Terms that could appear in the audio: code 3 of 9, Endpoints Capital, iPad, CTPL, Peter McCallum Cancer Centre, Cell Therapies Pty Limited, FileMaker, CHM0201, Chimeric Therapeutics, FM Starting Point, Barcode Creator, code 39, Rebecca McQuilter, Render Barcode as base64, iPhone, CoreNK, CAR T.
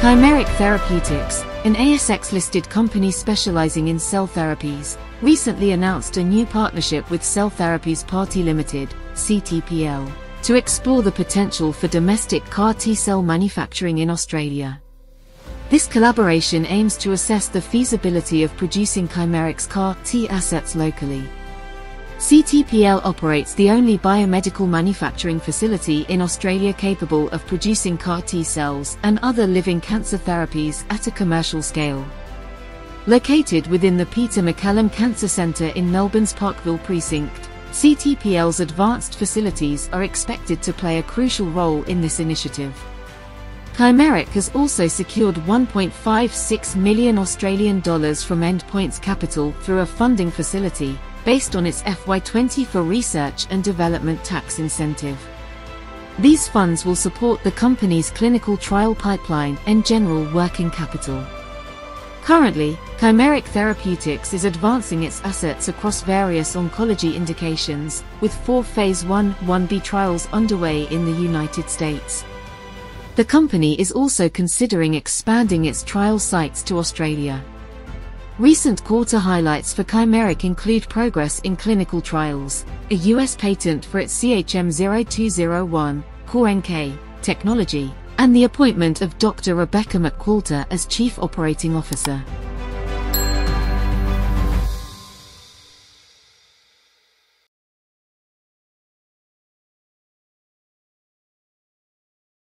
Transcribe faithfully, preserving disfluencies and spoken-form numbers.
Chimeric Therapeutics, an A S X-listed company specializing in cell therapies, recently announced a new partnership with Cell Therapies Pty Limited, C T P L, to explore the potential for domestic C A R T cell manufacturing in Australia. This collaboration aims to assess the feasibility of producing Chimeric's C A R T assets locally. C T P L operates the only biomedical manufacturing facility in Australia capable of producing C A R T cells and other living cancer therapies at a commercial scale. Located within the Peter McCallum Cancer Centre in Melbourne's Parkville precinct, C T P L's advanced facilities are expected to play a crucial role in this initiative. Chimeric has also secured one point five six million Australian dollars from Endpoints Capital through a funding facility, based on its F Y twenty-four research and development tax incentive. These funds will support the company's clinical trial pipeline and general working capital. Currently, Chimeric Therapeutics is advancing its assets across various oncology indications, with four Phase one, one B trials underway in the United States. The company is also considering expanding its trial sites to Australia. Recent quarter highlights for Chimeric include progress in clinical trials, a U S patent for its C H M zero two zero one, CoreNK, technology, and the appointment of Doctor Rebecca McQuilter as Chief Operating Officer.